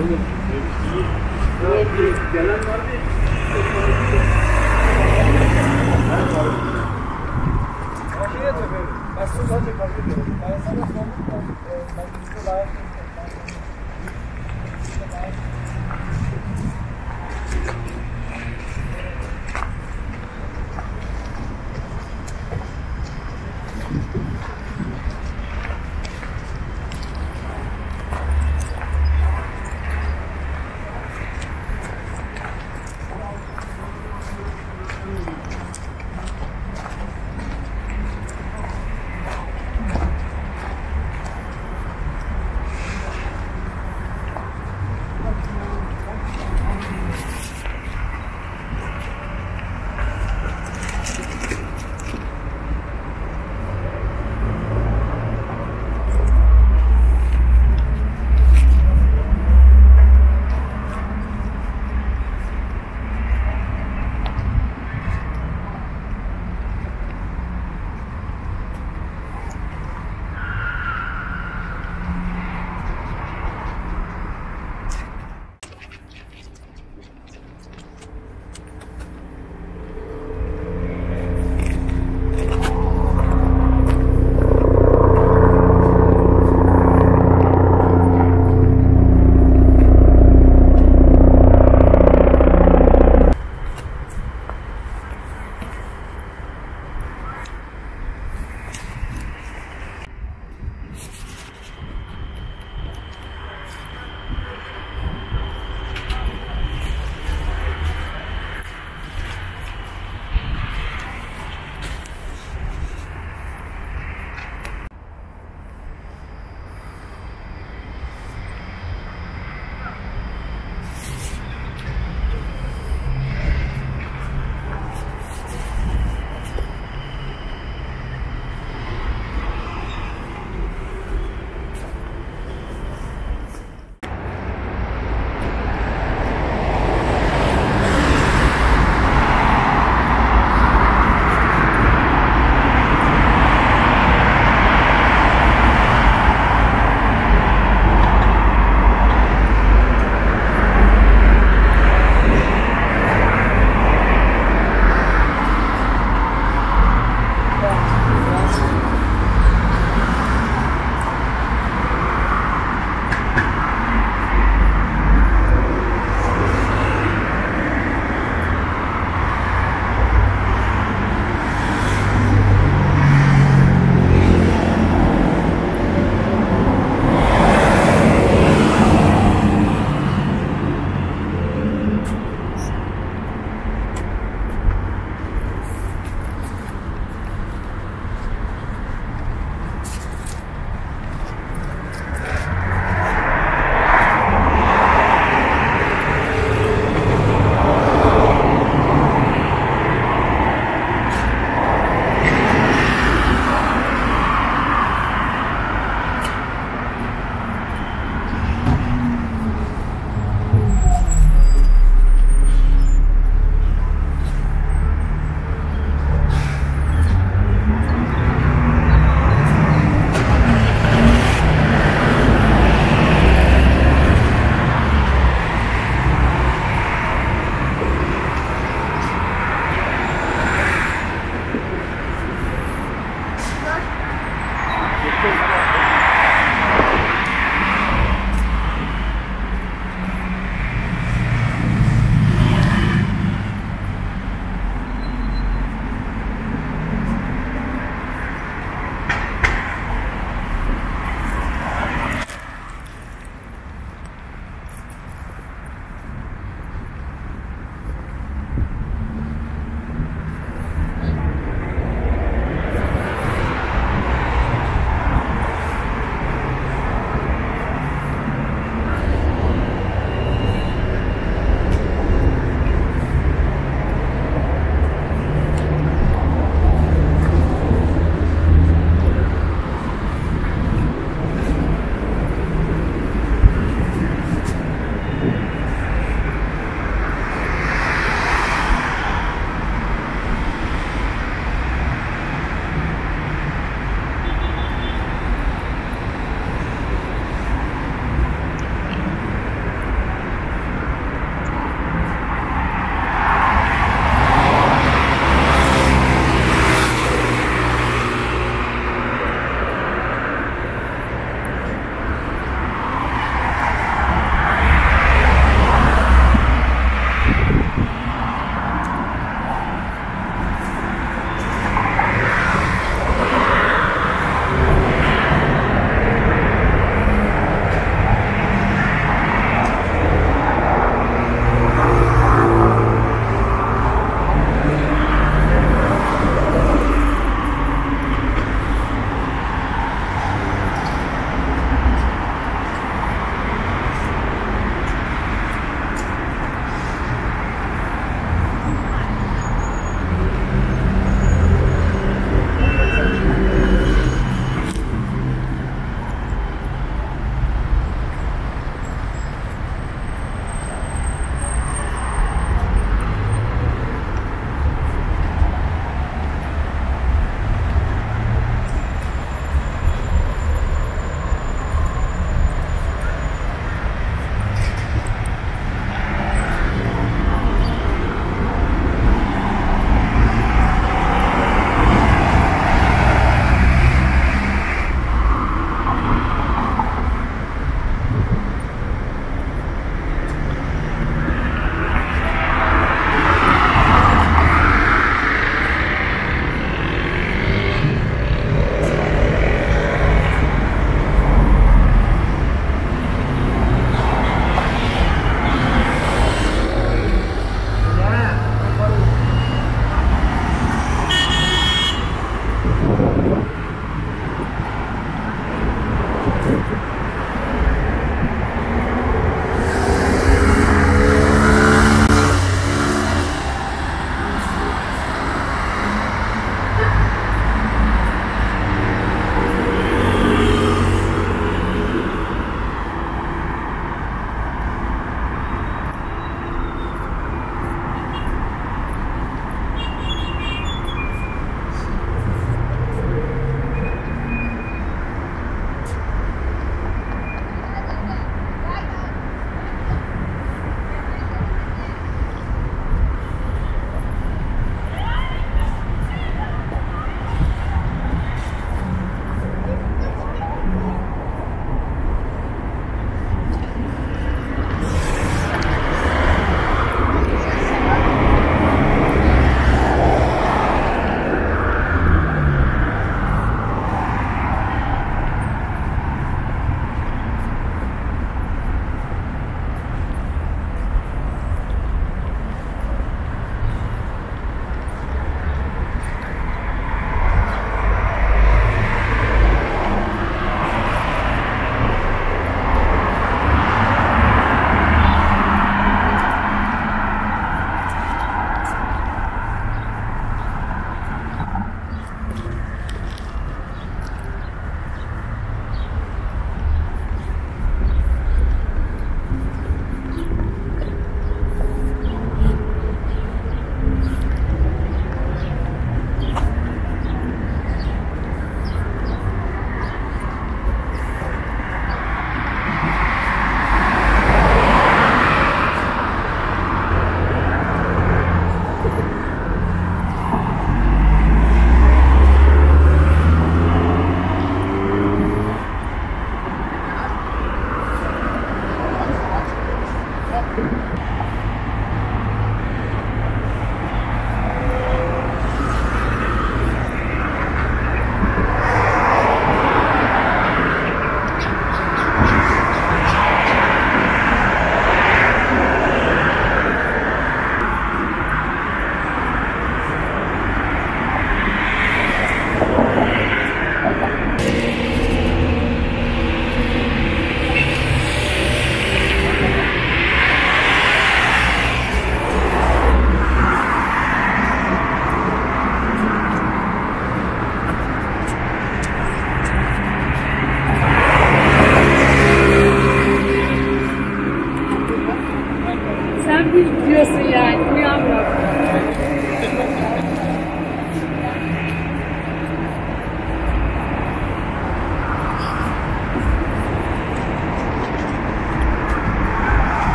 Gelen var mı?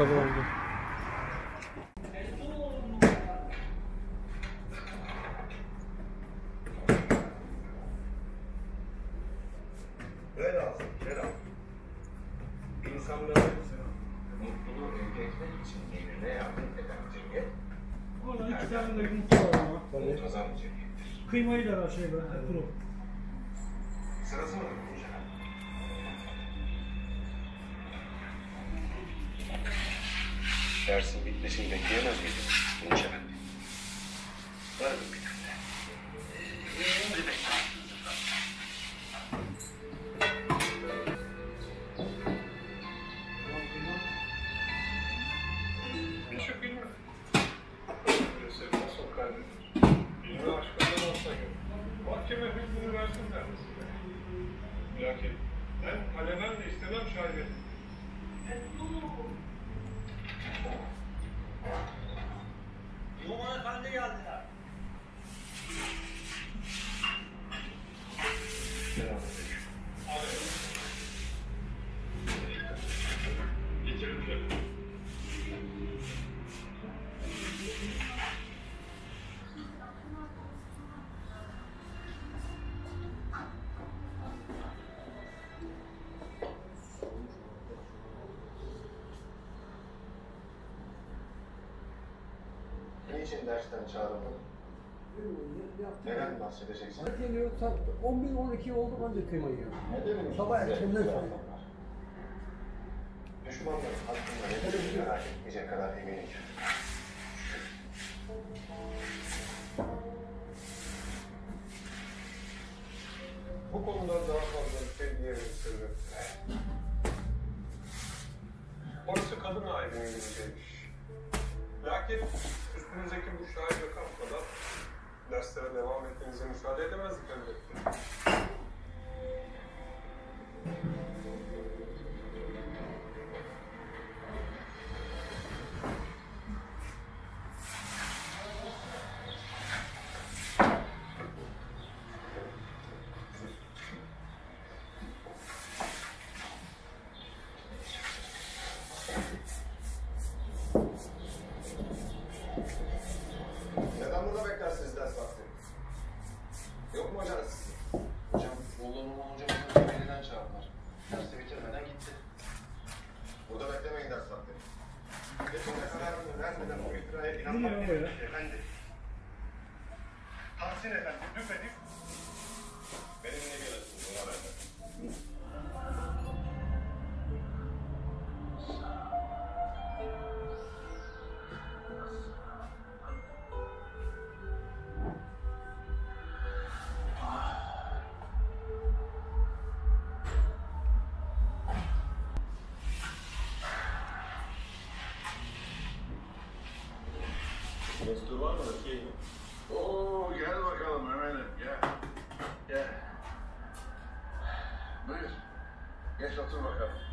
Tamam. Kıymayı da aşağıya kuru. Sırası mı? Dersin bitmesini bekleyemez miydim? Bunca ben de. Vardım bir tane. Şimdi bekleyin. Lakin ben kalemden de istemem şahidim. Yolun efendi geldiler. Selamünaleyküm. Aleyküm. Geçelim şöyle. Niçin dersten çağrıldın? Neden bahsedeceksin? Zaten yok, 11-12 oldu ancak kıymayı yiyor. Ne demek? Sabah erkenden sonra. Düşmanların hakkında ne demek merak etmeyecek kadar eminim. Bu konudan daha fazla sevgilerini sürmek. Orası kadın ailenin gidecekmiş. Lakin üstünüzdeki bu şahitle kalkmadan derslere devam etmenize müsaade edemezdik elbette. Tahsin efendim, lütfen. Benimle gelirsin, buna benden. Mesut var mı? Bakayım. Oo, gel bakalım Ömer'im, gel. Gel. Buyur. Geç otur bakalım.